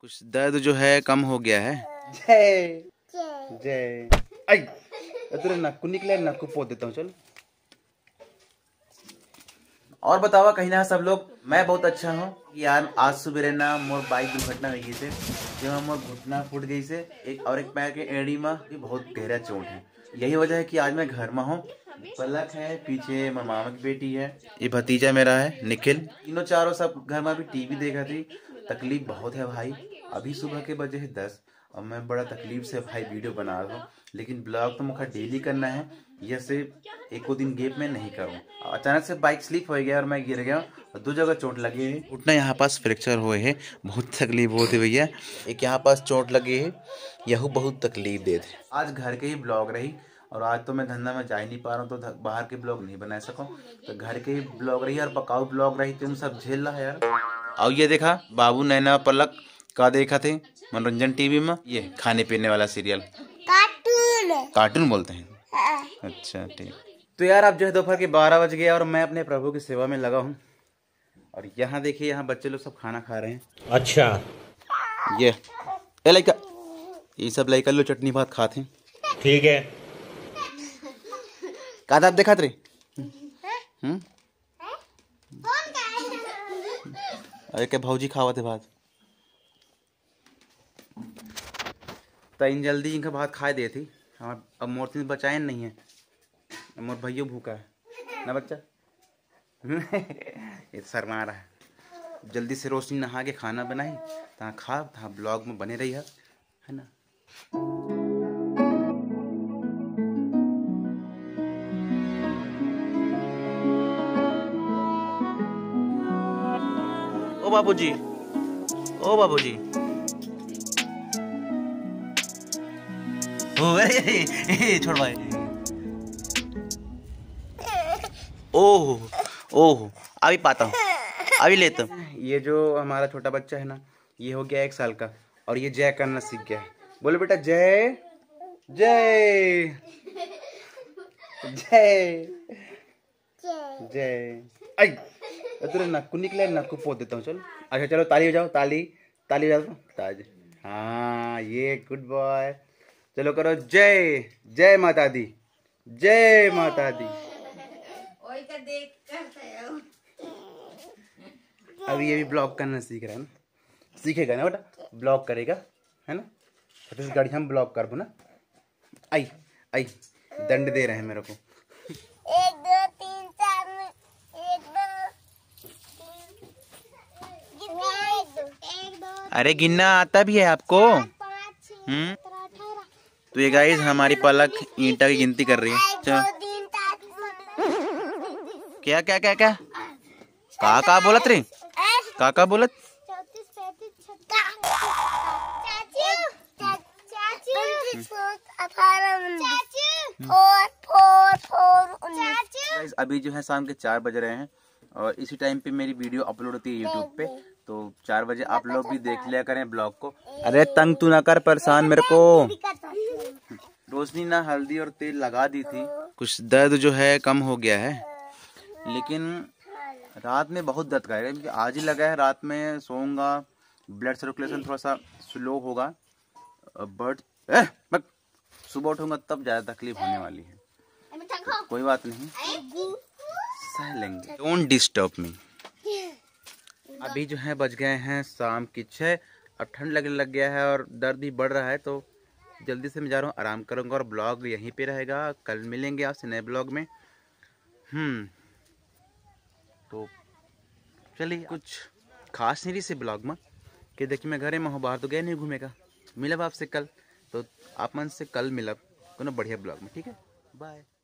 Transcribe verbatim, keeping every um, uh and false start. कुछ दर्द जो है कम हो गया है। जय जय आई तेरे नाक को निकले, नाक को पोत देता हूँ। चल और बतावा कहीं ना सब लोग, मैं बहुत अच्छा हूँ यार। आज सुबह ना मोर बाइक दुर्घटना हुई थी, जब मोर घुटना फूट गई से एक और एक पैर के एड़ी में बहुत गहरा चोट है। यही वजह है कि आज मैं घर में हूँ। पलक है पीछे, मेरे मामा की बेटी है, ये भतीजा मेरा है निखिल, तीनों चारों सब घर में भी टीवी देखा थी। तकलीफ बहुत है भाई। अभी सुबह के बजे है दस और मैं बड़ा तकलीफ से भाई वीडियो बना रहा हूँ, लेकिन ब्लॉग तो मुझे डेली करना है, यह सिर्फ एक दो दिन गेप में नहीं करूँ। अचानक से बाइक स्लिप हो गया और मैं गिर गया और दो जगह चोट लगी है। उठना यहाँ पास फ्रैक्चर हुए है, बहुत तकलीफ होती हुई है। एक यहाँ पास चोट लगी है, यह बहुत तकलीफ देते। आज घर के ही ब्लॉग रही और आज तो मैं धंधा में जा ही नहीं पा रहा हूँ, तो बाहर के ब्लॉग नहीं बना सकूँ, तो घर के ही ब्लॉग रही और पकाऊ ब्लॉग रही। तुम सब झेल रहा है यार। और ये देखा बाबू नैना पलक का देखा थे मनोरंजन टीवी में, ये खाने पीने वाला सीरियल कार्टून कार्टून बोलते हैं। अच्छा ठीक। तो यार अब जो है दोपहर के बारह बज गया और मैं अपने प्रभु की सेवा में लगा हूँ। और यहाँ देखिए, यहाँ बच्चे लोग सब खाना खा रहे हैं। अच्छा ये ए लड़का, ये सब लड़का लोग चटनी भात खाते हैं। ठीक है कहा था आप देखा थे। अरे क्या भाजी खावाते भात, तो इन जल्दी इनका भात खाए दे थी। हम अब मोर तीन बचाए नहीं है, मोर भैया भूखा है ना बच्चा। ये शर्मा रहा है। जल्दी से रोशनी नहा के खाना बनाई तहाँ खा, तहाँ ब्लॉग में बने रही है, है ना। ओ बाबूजी, ओ बाबूजी, छोड़ भाई। ओह ओह अभी पाता हूँ, अभी लेता हूँ। ये जो हमारा छोटा बच्चा है ना, ये हो गया एक साल का और ये जय करना सीख गया है। बोलो बेटा जय जय जय जय। आई तेरे नाक को निकले, नाक को पोत देता हूँ। चल अच्छा चलो, ताली हो जाओ, ताली ताली हो जाओ ताज। हाँ ये गुड बॉय। चलो करो जय जय माता दी, जय माता दी। अभी ये भी ब्लॉग करना सीख रहा है ना, सीखेगा ना बेटा, ब्लॉग करेगा है ना। छत्तीसगढ़ी हम ब्लॉग कर दो ना। आई आई दंड दे रहे हैं मेरे को। एक दो तीन चार में एक दो एक दो। अरे गिनना आता भी है आपको? हम्म। तो ये गाइस हमारी पलक ईंटा की गिनती कर रही है। अच्छा क्या क्या क्या क्या का का बोलत रे, का का बोलत। गाइस अभी जो है शाम के चार बज रहे हैं और इसी टाइम पे मेरी वीडियो अपलोड होती है यूट्यूब पे, तो चार बजे आप लोग भी देख लिया करें ब्लॉग को। अरे तंग तू ना कर, परेशान मेरे को। रोशनी ना हल्दी और तेल लगा दी थी, कुछ दर्द जो है कम हो गया है, लेकिन रात में बहुत दर्द करेगा क्योंकि आज ही लगा है। रात में सोऊंगा, ब्लड सर्कुलेशन थोड़ा सा स्लो होगा, बट बट सुबह उठूंगा तब ज़्यादा तकलीफ होने वाली है। तो कोई बात नहीं, सह लेंगे। Don't disturb me. अभी जो है बज गए हैं शाम की छः और ठंड लगने लग गया है और दर्द भी बढ़ रहा है, तो जल्दी से मैं जा रहा हूँ, आराम करूँगा और ब्लॉग यहीं पे रहेगा। कल मिलेंगे आपसे नए ब्लॉग में। हम्म तो चलिए, कुछ खास नहीं रही से ब्लॉग में कि देखिए मैं घर में हूँ, बाहर तो गया नहीं घूमेगा। मिलब आपसे कल, तो आप मन से कल मिलब को ना बढ़िया ब्लॉग में। ठीक है, बाय।